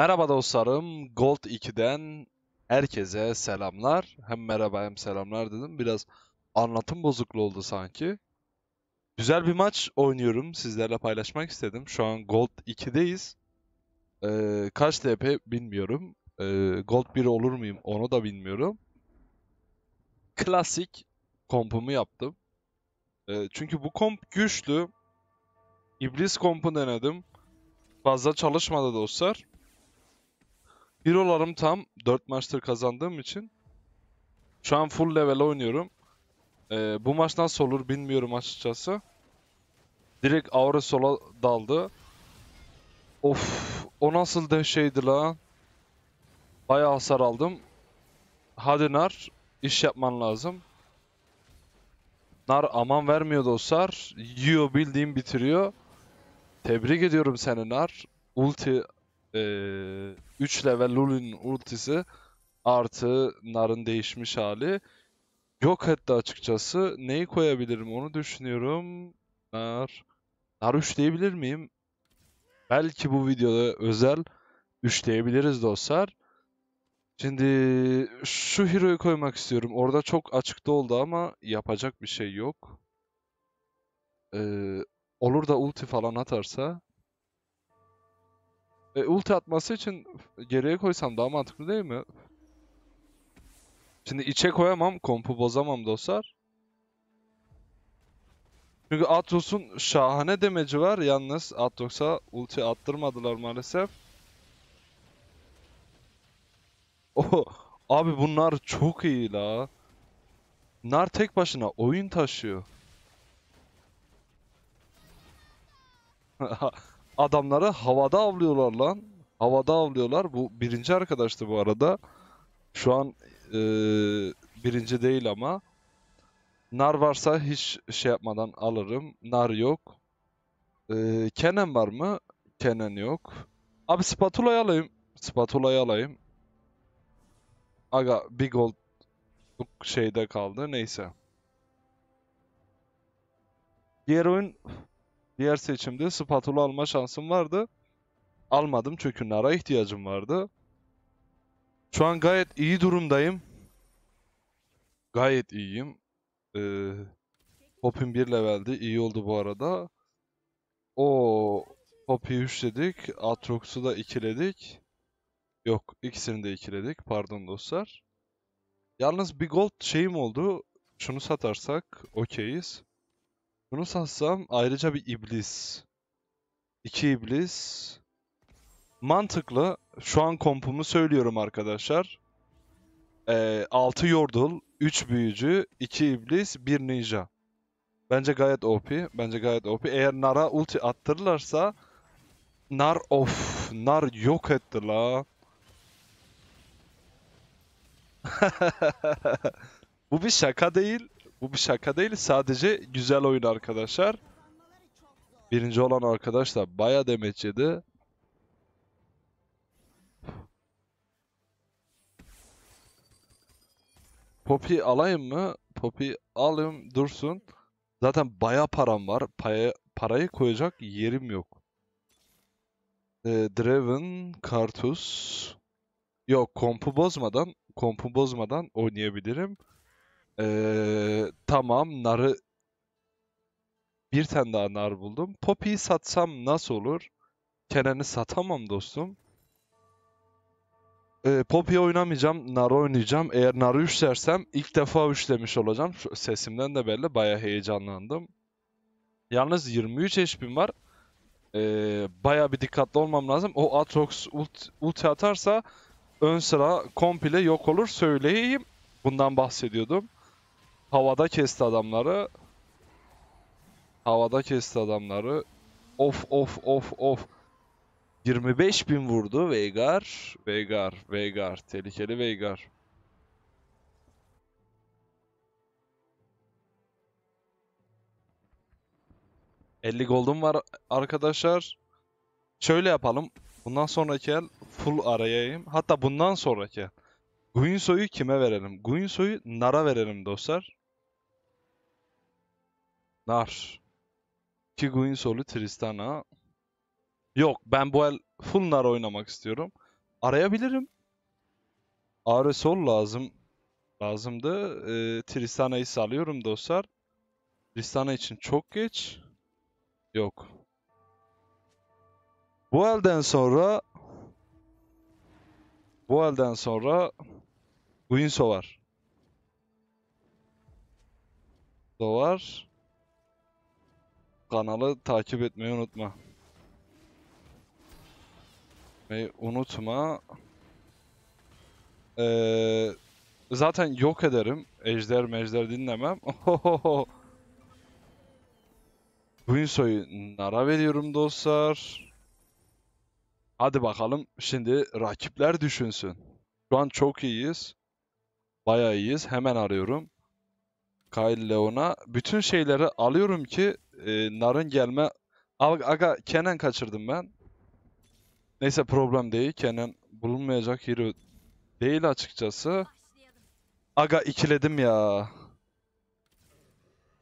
Merhaba dostlarım, Gold 2'den herkese selamlar. Hem merhaba hem selamlar dedim. Biraz anlatım bozukluğu oldu sanki. Güzel bir maç oynuyorum, sizlerle paylaşmak istedim. Şu an Gold 2'deyiz. Kaç TP bilmiyorum. Gold 1 olur muyum onu da bilmiyorum. Klasik kompumu yaptım. Çünkü bu komp güçlü. İblis kompu denedim. Fazla çalışmadı dostlar. Hero'larım tam 4 maçtır kazandığım için şu an full level oynuyorum. Bu maç nasıl olur bilmiyorum açıkçası. Direkt Aura sola daldı. Of, o nasıl da şeydi lan. Bayağı hasar aldım. Hadi Nar, iş yapman lazım. Nar aman vermiyor dostlar. Yiyor, bildiğim bitiriyor. Tebrik ediyorum seni Nar. Ulti 3 level Lulu'nun ultisi artı Nar'ın değişmiş hali yok etti açıkçası. Neyi koyabilirim onu düşünüyorum. Nar 3 diyebilir miyim? Belki bu videoda özel 3 diyebiliriz dostlar. Şimdi şu hero'yu koymak istiyorum. Orada çok açıkta oldu ama yapacak bir şey yok. Olur da ulti falan atarsa. Ulti atması için geriye koysam daha mantıklı değil mi? Şimdi içe koyamam, kompu bozamam dostlar. Çünkü Atos'un şahane demeci var. Yalnız Atos'a ulti attırmadılar maalesef. Oh, abi bunlar çok iyi la. Nar tek başına oyun taşıyor. Adamları havada avlıyorlar lan. Havada avlıyorlar. Bu birinci arkadaştı bu arada. Şu an birinci değil ama. Nar varsa hiç şey yapmadan alırım. Nar yok. Kennen var mı? Kennen yok. Abi spatula'yı alayım. Spatula'yı alayım. Aga bir gold şeyde kaldı. Neyse. Diğer oyun... Diğer seçimde spatula alma şansım vardı. Almadım çünkü Nar'a ihtiyacım vardı. Şu an gayet iyi durumdayım. Gayet iyiyim. Poppy'm 1 leveldi. İyi oldu bu arada. O Poppy'yi 3 dedik. Atrox'u da ikiledik. Yok, ikisini de ikiledik. Pardon dostlar. Yalnız bir gold şeyim oldu. Şunu satarsak okeyiz. Bunu satsam ayrıca bir iblis. 2 iblis. Mantıklı. Şu an kompumu söylüyorum arkadaşlar. 6 yordul, 3 büyücü, 2 iblis, 1 ninja. Bence gayet OP. Bence gayet OP. Eğer Nar'a ulti attırırlarsa Nar of. Nar yok etti la. Bu bir şaka değil. Bu bir şaka değil, sadece güzel oyun arkadaşlar. Birinci olan arkadaş da bayağı damage yedi. Poppy alayım mı? Poppy alayım dursun. Zaten bayağı param var. Parayı koyacak yerim yok. Draven, Kartus. Yok, kompu bozmadan oynayabilirim. Tamam, Nar'ı bir tane daha Nar buldum. Poppy'yi satsam nasıl olur? Kennen'i satamam dostum. Poppy'yi oynamayacağım, Nar'ı oynayacağım. Eğer Nar'ı üçlersem ilk defa üçlemiş olacağım. Şu sesimden de belli, bayağı heyecanlandım. Yalnız 23 HP'm var. Bayağı bir dikkatli olmam lazım. O Atrox ulti atarsa ön sıra komple yok olur, söyleyeyim. Bundan bahsediyordum. Havada kesti adamları. Of. 25.000 vurdu Veigar. Veigar. Tehlikeli Veigar. $50 gold'um var arkadaşlar. Şöyle yapalım. Bundan sonraki el full arayayım. Hatta bundan sonraki Guinso'yu kime verelim? Guinso'yu Nar'a verelim dostlar. Nar. 2 Guinso'lu Tristana. Yok, ben bu el full Nar oynamak istiyorum. arayabilirim. Aura sol lazımdı. Tristana'yı salıyorum dostlar. Tristana için çok geç. Yok. Bu elden sonra Guinso var. Kanalı takip etmeyi unutma. Zaten yok ederim. Ejder mejder dinlemem. Ohohoho. Guinso'yu Nar'a veriyorum dostlar. Hadi bakalım şimdi rakipler düşünsün. Şu an çok iyiyiz. Bayağı iyiyiz. Hemen arıyorum. Kyle, Leona. Bütün şeyleri alıyorum ki Nar'ın gelme... Aga Kennen kaçırdım ben. Neyse problem değil. Kennen bulunmayacak hero değil açıkçası. Aga ikiledim ya.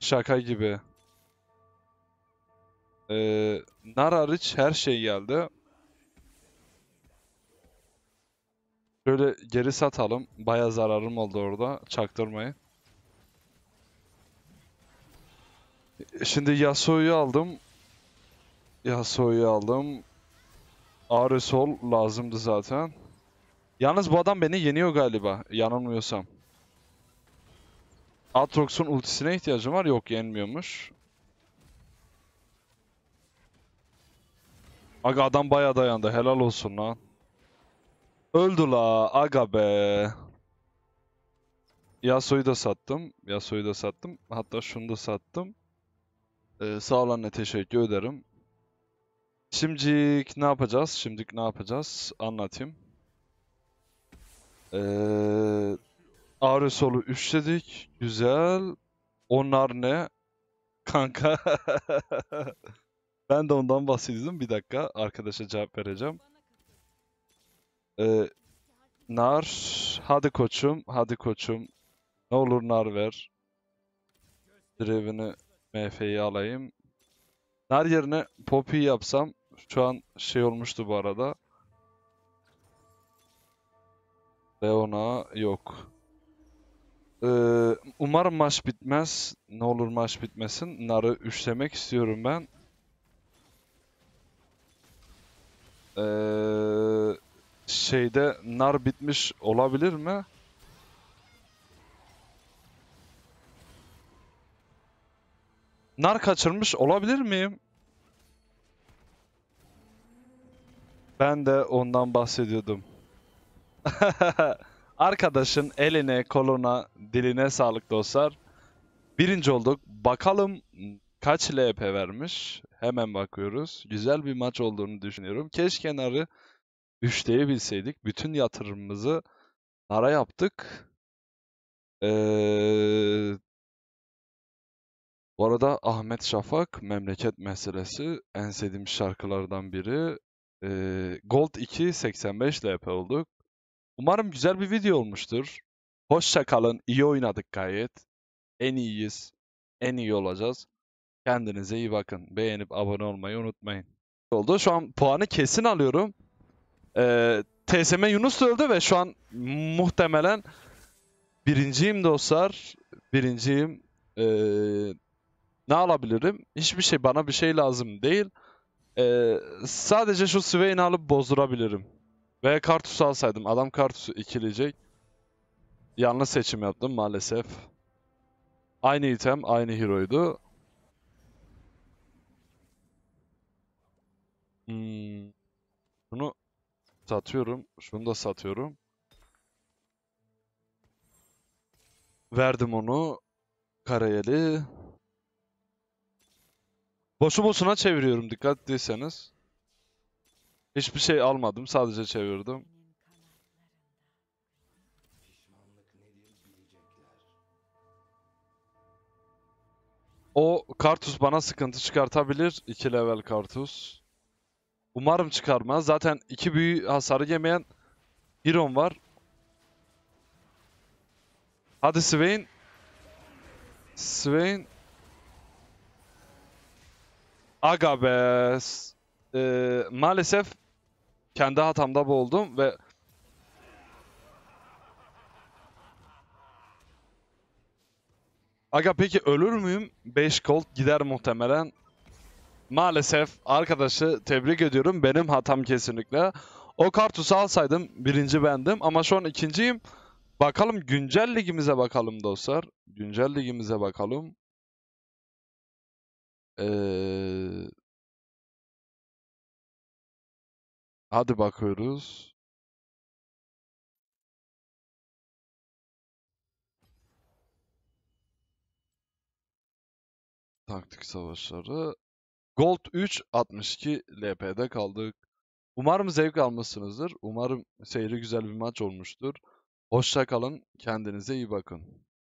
Şaka gibi. Nar hariç her şey geldi. Şöyle geri satalım. Bayağı zararım oldu orada. Çaktırmayın. Şimdi Yasuo'yu aldım. Ağrı sol lazımdı zaten. Yalnız bu adam beni yeniyor galiba. Yanılmıyorsam. Atrox'un ultisine ihtiyacım var. Yok, yenmiyormuş. Aga adam bayağı dayandı. Helal olsun lan. Öldü la. Aga be. Yasuo'yu da sattım. Hatta şunu da sattım. Sağ olanla teşekkür ederim. Şimdilik ne yapacağız? Anlatayım. Ağrı solu 3 dedik. Güzel. Onlar ne? Kanka. Ben de ondan bahsediyordum. Bir dakika. Arkadaşa cevap vereceğim. Nar. Hadi koçum. Ne olur Nar ver. Draven'i, MF'yi alayım. Nar yerine Poppy yapsam şu an şey olmuştu bu arada. Leona yok. Umarım maç bitmez. Ne olur maç bitmesin. Nar'ı üçlemek istiyorum ben. Nar bitmiş olabilir mi? Nar kaçırmış olabilir miyim? Ben de ondan bahsediyordum. Arkadaşın eline, koluna, diline sağlık dostlar. Birinci olduk. Bakalım kaç LP vermiş? Hemen bakıyoruz. Güzel bir maç olduğunu düşünüyorum. Keşke Nar'ı üçleyebilseydik. Bütün yatırımımızı Nar'a yaptık. Bu arada Ahmet Şafak, memleket meselesi, en sevdiğim şarkılardan biri. Gold 2, 85 LP olduk. Umarım güzel bir video olmuştur. Hoşça kalın, iyi oynadık gayet. En iyiyiz, en iyi olacağız. Kendinize iyi bakın. Beğenip abone olmayı unutmayın. Oldu. Şu an puanı kesin alıyorum. TSM Yunus öldü ve şu an muhtemelen birinciyim dostlar. Birinciyim. Ne alabilirim? Hiçbir şey, bana bir şey lazım değil. Sadece şu Swain'i alıp bozdurabilirim. Veya Kartus'u alsaydım. Adam Kartus'u ikileyecek. Yanlış seçim yaptım maalesef. Aynı item, aynı hero'ydu. Bunu satıyorum. Şunu da satıyorum. Verdim onu. Karayeli. Boşu boşuna çeviriyorum, dikkat ettiyseniz. Hiçbir şey almadım, sadece çevirdim. O Kartus bana sıkıntı çıkartabilir. 2 level Kartus. Umarım çıkarmaz. Zaten 2 büyü hasarı yemeyen Hiron var. Hadi Swain. Aga be. Maalesef kendi hatamda boğuldum ve Aga peki ölür müyüm? 5 gold gider muhtemelen. Maalesef arkadaşı tebrik ediyorum. Benim hatam kesinlikle. O Kartus'u alsaydım birinci bendim ama şu an ikinciyim. Bakalım güncel ligimize bakalım dostlar. Güncel ligimize bakalım. Hadi bakıyoruz. Taktik savaşları. Gold 3, 62 LP'de kaldık. Umarım zevk almışsınızdır. Umarım seyri güzel bir maç olmuştur. Hoşça kalın. Kendinize iyi bakın.